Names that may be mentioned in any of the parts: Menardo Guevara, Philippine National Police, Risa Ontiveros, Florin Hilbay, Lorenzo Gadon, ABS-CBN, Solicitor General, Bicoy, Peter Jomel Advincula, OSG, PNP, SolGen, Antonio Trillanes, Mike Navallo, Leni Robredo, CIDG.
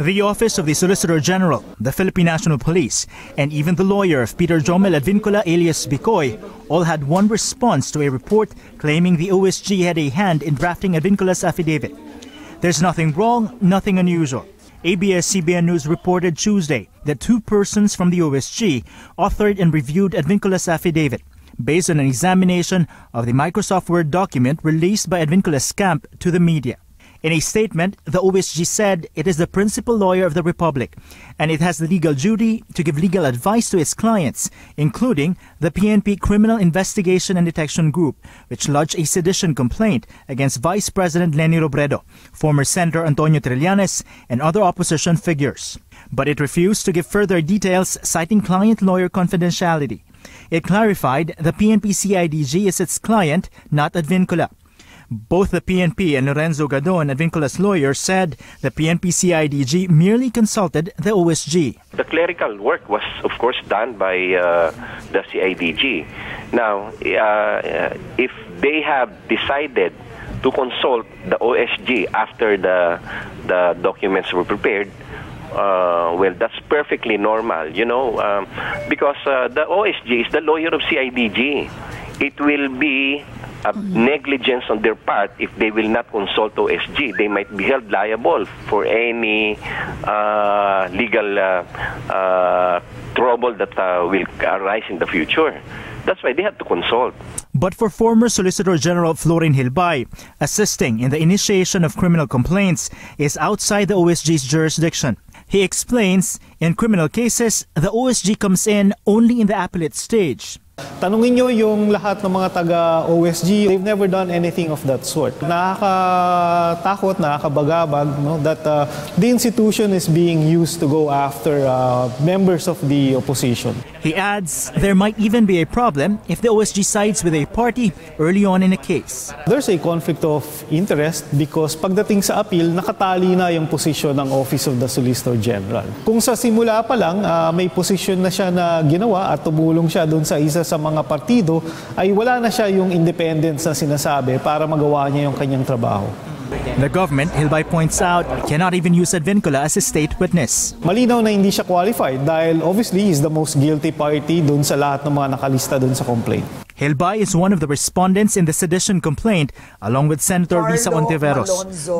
The Office of the Solicitor General, the Philippine National Police, and even the lawyer of Peter Jomel Advincula alias Bicoy all had one response to a report claiming the OSG had a hand in drafting Advincula's affidavit. There's nothing wrong, nothing unusual. ABS-CBN News reported Tuesday that two persons from the OSG authored and reviewed Advincula's affidavit based on an examination of the Microsoft Word document released by Advincula's camp to the media. In a statement, the OSG said it is the principal lawyer of the Republic and it has the legal duty to give legal advice to its clients, including the PNP Criminal Investigation and Detection Group, which lodged a sedition complaint against Vice President Leni Robredo, former Senator Antonio Trillanes, and other opposition figures. But it refused to give further details, citing client-lawyer confidentiality. It clarified the PNP-CIDG is its client, not Advincula. Both the PNP and Lorenzo Gadon, Advincula's lawyer, said the PNP-CIDG merely consulted the OSG. The clerical work was, of course, done by the CIDG. Now, if they have decided to consult the OSG after the documents were prepared, well, that's perfectly normal, you know, because the OSG is the lawyer of CIDG. It will be a negligence on their part if they will not consult OSG. They might be held liable for any legal trouble that will arise in the future. That's why they have to consult. But for former Solicitor General Florin Hilbay, assisting in the initiation of criminal complaints is outside the OSG's jurisdiction. He explains, in criminal cases, the OSG comes in only in the appellate stage. Tanungin nyo yung lahat ng mga taga-OSG, they've never done anything of that sort. Nakakatakot, nakakabagabag, no? That the institution is being used to go after members of the opposition. He adds, there might even be a problem if the OSG sides with a party early on in a case. There's a conflict of interest because pagdating sa appeal, nakatali na yung posisyon ng Office of the Solicitor General. Kung sa simula pa lang, may posisyon na siya na ginawa at tumulong siya doon sa isa sa mga partido, ay wala na siya yung independence na sinasabi para magawa niya yung kanyang trabaho. The government, Hilbay points out, cannot even use Advincula as a state witness. Malinaw na hindi siya qualified dahil obviously he's the most guilty party dun sa lahat ng mga nakalista dun sa complaint. Hilbay is one of the respondents in the sedition complaint along with Senator Risa Ontiveros.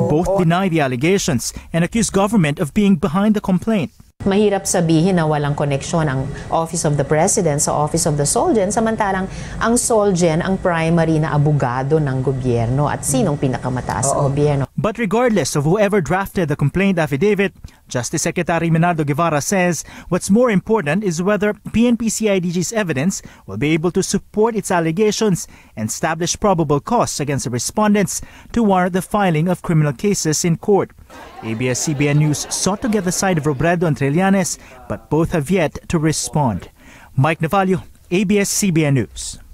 Both deny the allegations and accuse government of being behind the complaint. Mahirap sabihin na walang koneksyon ang Office of the President sa Office of the Solgen, samantalang ang Solgen ang primary na abogado ng gobyerno at sinong pinakamataas sa gobyerno. But regardless of whoever drafted the complaint affidavit, Justice Secretary Menardo Guevara says what's more important is whether PNP-CIDG's evidence will be able to support its allegations and establish probable cause against the respondents to warrant the filing of criminal cases in court. ABS-CBN News sought to get the side of Robredo and Trillanes, but both have yet to respond. Mike Navallo, ABS-CBN News.